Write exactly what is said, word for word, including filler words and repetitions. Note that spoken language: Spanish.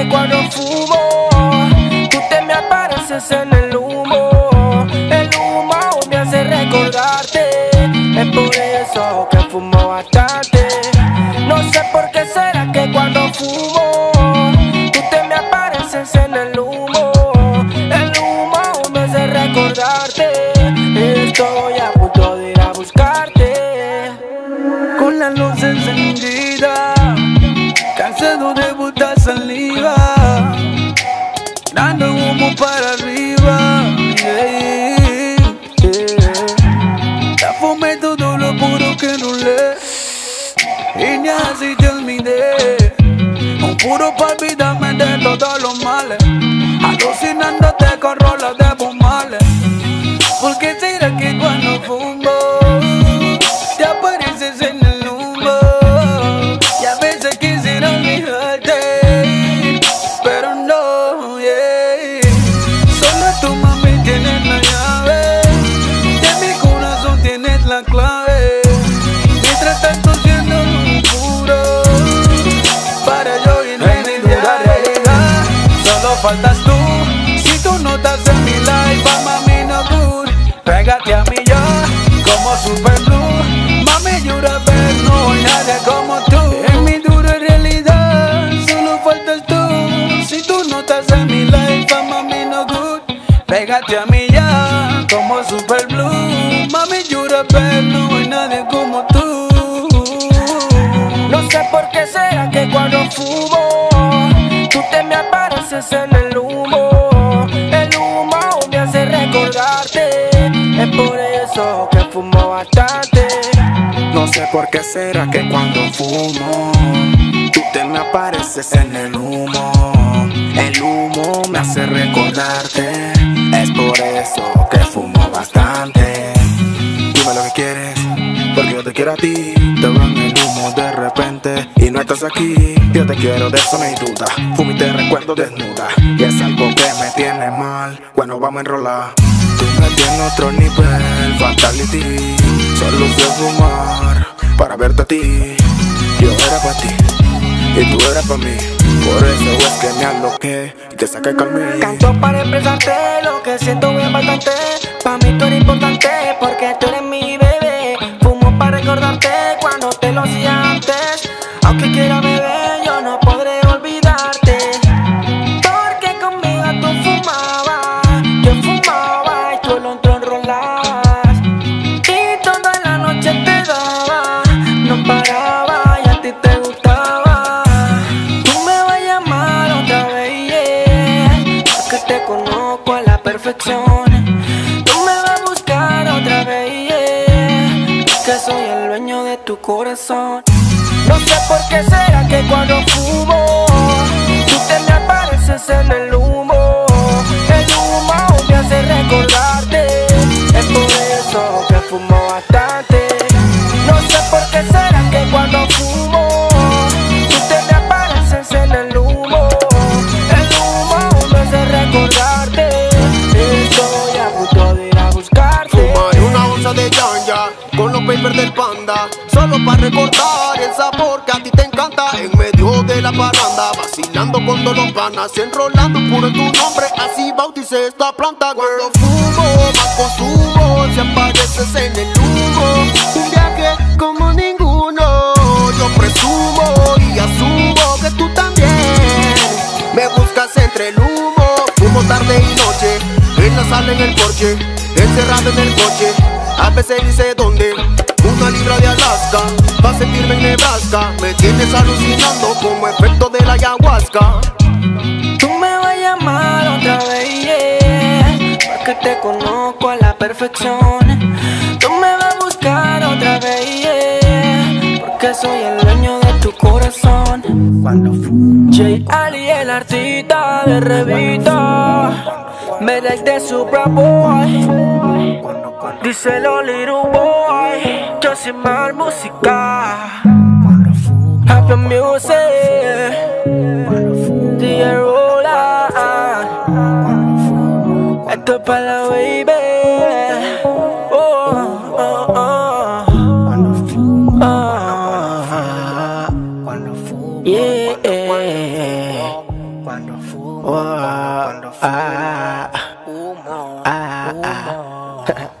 que cuando fumo, tú te me apareces en el humo. El humo me hace recordarte, es por eso que fumo bastante. No sé por qué será que cuando fumo, tú te me apareces en el humo. El humo me hace recordarte, estoy a punto de ir a buscarte. Con las luces encendidas, cansado de botar saliva, dando humo para arriba, yeah, yeah. Ya fumé todo lo puro que no le, y ni así te olvidé. Un puro pa' olvidarme de todos los males, alucinándote con rolas de Bob Marley. Porque será que cuando fumo te apareces en el humo, y a veces quisiera olvidarte, pero no, yeah. Solo tu mami tienes la llave, de mi corazón tienes la clave. Mientras tanto siendo un puro, para yo y no hay ni duda de llegar. Solo faltas tú, si tú no estás en mi life, mami no good. Pégate a mí ya, como SuperBoy. Mami, llora, pero no hay nadie como tú. En mi dura realidad, solo faltas tú. Si tú no estás en mi life, mami no good. Pégate a mí ya, como SuperBoy. Mami, llora, pero no hay nadie como tú. No sé por qué será que cuando fumo, tú te me apareces en el humo. El humo me hace recordarte, es por eso que fumo bastante. No sé por qué será que cuando fumo, tú te me apareces en el humo. El humo me hace recordarte, es por eso que fumo bastante. Dime lo que quieres, porque yo te quiero a ti. Te veo en el humo de repente y no estás aquí. Yo te quiero, de eso no hay duda. Fumo y te recuerdo desnuda, y es algo que me tiene mal. Bueno, vamos a enrolar. Tú me tienes otro nivel, fatality. Solo quiero fumar para verte a ti. Yo era para ti y tú eras para mí. Por eso es que me aloqué y te saqué conmigo. Canto para expresarte lo que siento bien bastante. Para mí tú eres importante porque tú eres mi bebé. Fumo para recordarte cuando te lo hacía antes. Aunque quiera beber, yo no podré olvidarte. Porque conmigo tú fumabas, yo fumaba y tú lo enrolabas. Y toda la noche te daba, no paraba y a ti te gustaba. Tú me vas a llamar otra vez, yeah, porque te conozco a la perfección. Tú me vas a buscar otra vez, yeah, porque soy el dueño de tu corazón. No sé por qué será que cuando fumo, tú te me apareces en el humo. El humo me hace recordarte, es por eso que fumo bastante. No sé por qué será que cuando fumo, tú te me apareces en el humo. El humo me hace recordarte, estoy a punto de ir a buscarte. Fumaré una onza de ganja con los papers del panda, solo para recordar el sabor que a ti te encanta. En medio de la parranda, vacilando con todos los panas, enrolando puro en tu nombre, así bauticé esta planta. Cuando fumo, más consumo, si apareces en el humo. Un viaje como ninguno, yo presumo y asumo que tú también me buscas entre el humo. Fumo tarde y noche, en la sala, en el porche, encerrado en el coche, a veces ni sé dónde. Una libra de Alaska, pa' sentirme en Nebraska. Me tienes alucinando como efecto de la ayahuasca. Tú me vas a llamar otra vez, yeah, porque te conozco a la perfección. Tú me vas a buscar otra vez, yeah, porque soy el dueño de tu corazón. Cuando fumo, Jay Ali, el artista de revista, me like de SupraBoy. Díselo, Lil Boy, yo soy mal música. Happy music, D J Rola. Esto es para la baby. Yeah. wonderful, wonderful, wonderful,